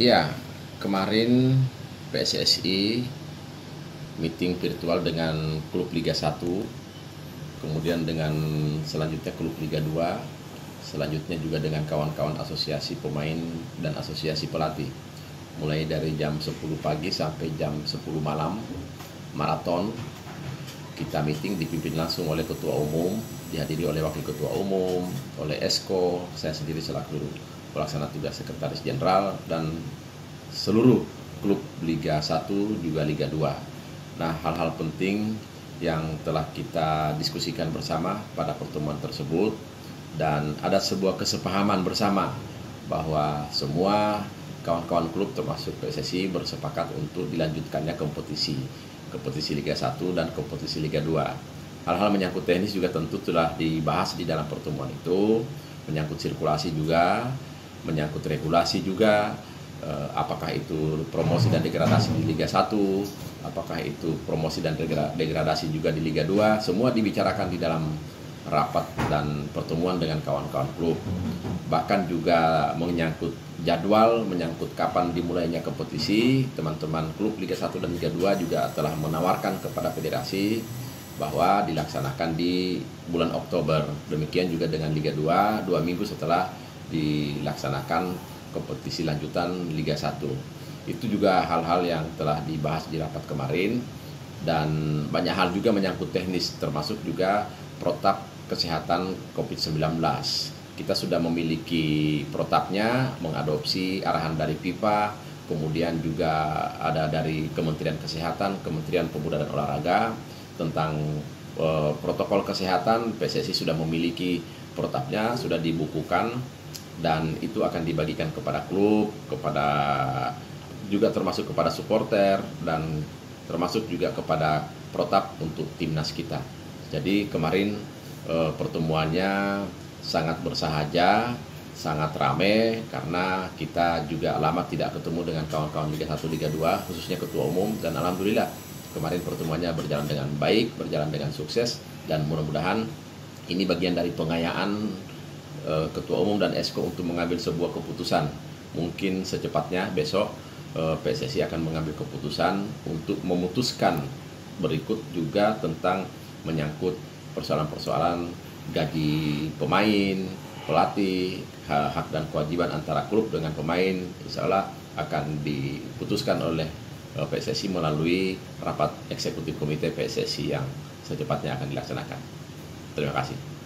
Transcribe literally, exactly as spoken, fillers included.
Ya, kemarin P S S I meeting virtual dengan klub Liga satu, kemudian dengan selanjutnya klub Liga dua, selanjutnya juga dengan kawan-kawan asosiasi pemain dan asosiasi pelatih. Mulai dari jam sepuluh pagi sampai jam sepuluh malam, maraton, kita meeting dipimpin langsung oleh Ketua Umum, dihadiri oleh Wakil Ketua Umum, oleh Esko, saya sendiri selaku pelaksana tugas Sekretaris Jenderal, dan seluruh klub Liga satu juga Liga dua. Nah, hal-hal penting yang telah kita diskusikan bersama pada pertemuan tersebut, dan ada sebuah kesepahaman bersama bahwa semua kawan-kawan klub termasuk P S S I bersepakat untuk dilanjutkannya kompetisi kompetisi Liga satu dan kompetisi Liga dua. Hal-hal menyangkut teknis juga tentu telah dibahas di dalam pertemuan itu, menyangkut sirkulasi juga, menyangkut regulasi juga, apakah itu promosi dan degradasi di Liga satu, apakah itu promosi dan degradasi juga di Liga dua, semua dibicarakan di dalam rapat dan pertemuan dengan kawan-kawan klub. Bahkan juga menyangkut jadwal, menyangkut kapan dimulainya kompetisi. Teman-teman klub Liga satu dan Liga dua juga telah menawarkan kepada federasi bahwa dilaksanakan di bulan Oktober. Demikian juga dengan Liga dua, dua minggu setelah dilaksanakan kompetisi lanjutan Liga satu. Itu juga hal-hal yang telah dibahas di rapat kemarin, dan banyak hal juga menyangkut teknis, termasuk juga protap kesehatan COVID sembilan belas. Kita sudah memiliki protapnya, mengadopsi arahan dari FIFA, kemudian juga ada dari Kementerian Kesehatan, Kementerian Pemuda dan Olahraga tentang e, protokol kesehatan. P S S I sudah memiliki protapnya, sudah dibukukan, dan itu akan dibagikan kepada klub, kepada juga termasuk kepada supporter, dan termasuk juga kepada protap untuk timnas kita. Jadi kemarin e, pertemuannya sangat bersahaja, sangat rame, karena kita juga lama tidak ketemu dengan kawan-kawan Liga satu, Liga dua, khususnya Ketua Umum, dan alhamdulillah kemarin pertemuannya berjalan dengan baik, berjalan dengan sukses, dan mudah-mudahan ini bagian dari pengayaan Ketua Umum dan Esko untuk mengambil sebuah keputusan. Mungkin secepatnya besok P S S I akan mengambil keputusan untuk memutuskan berikut juga tentang menyangkut persoalan-persoalan gaji pemain, pelatih, hak dan kewajiban antara klub dengan pemain. Insya Allah akan diputuskan oleh P S S I melalui rapat eksekutif komite P S S I yang secepatnya akan dilaksanakan. Terima kasih.